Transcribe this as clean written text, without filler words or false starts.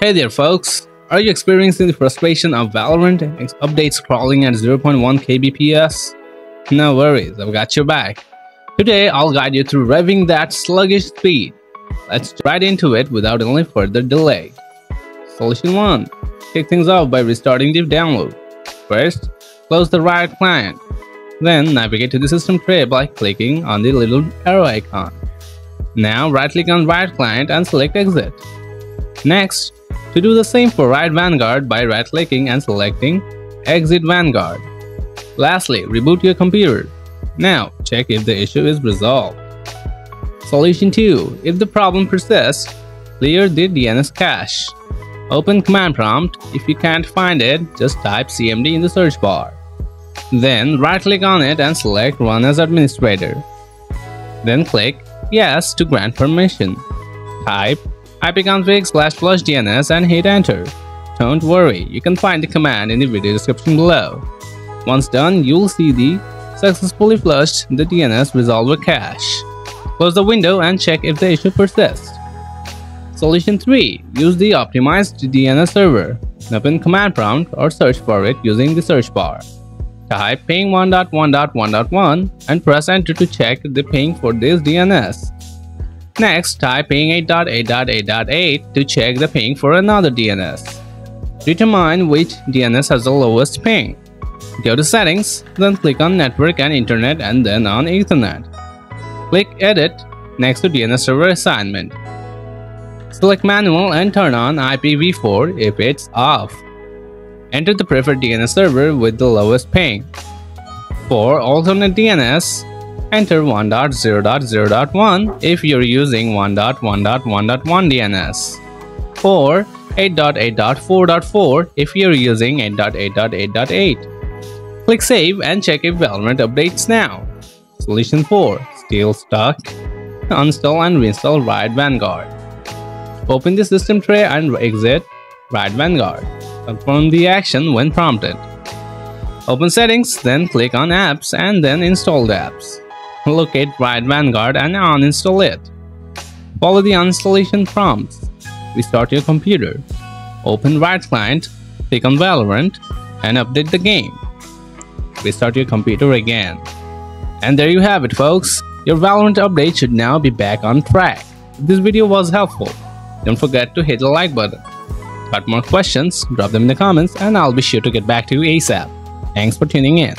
Hey there folks, are you experiencing the frustration of Valorant updates crawling at 0.1 KBPS? No worries, I've got your back. Today I'll guide you through revving that sluggish speed. Let's get right into it without any further delay. Solution 1. Kick things off by restarting the download. First, close the Riot client. Then navigate to the system tray by clicking on the little arrow icon. Now right click on Riot client and select exit. Next, to do the same for Riot Vanguard by right-clicking and selecting Exit Vanguard. Lastly, reboot your computer. Now, check if the issue is resolved. Solution 2. If the problem persists, clear the DNS cache. Open command prompt. If you can't find it, just type cmd in the search bar. Then, right-click on it and select Run as Administrator. Then click Yes to grant permission. Type ipconfig/flushdns and hit enter. Don't worry, you can find the command in the video description below. Once done, you'll see the successfully flushed the DNS resolver cache. Close the window and check if the issue persists. Solution 3. Use the optimized DNS server. Open command prompt or search for it using the search bar. Type ping 1.1.1.1 and press enter to check the ping for this DNS. Next, type ping 8.8.8.8 to check the ping for another DNS. Determine which DNS has the lowest ping. Go to Settings, then click on Network and Internet and then on Ethernet. Click Edit next to DNS Server Assignment. Select Manual and turn on IPv4 if it's off. Enter the preferred DNS server with the lowest ping. For alternate DNS, enter 1.0.0.1 if you're using 1.1.1.1 DNS, or 8.8.4.4 if you're using 8.8.8.8. Click Save and check if Valorant updates now. Solution 4. Still stuck? Uninstall and reinstall Riot Vanguard. Open the system tray and exit Riot Vanguard. Confirm the action when prompted. Open Settings, then click on Apps and then Installed Apps. Locate Riot Vanguard and uninstall it. Follow the uninstallation prompts. Restart your computer. Open Riot Client, click on Valorant, and update the game. Restart your computer again. And there you have it folks, your Valorant update should now be back on track. If this video was helpful, don't forget to hit the like button. Got more questions, drop them in the comments and I'll be sure to get back to you ASAP. Thanks for tuning in.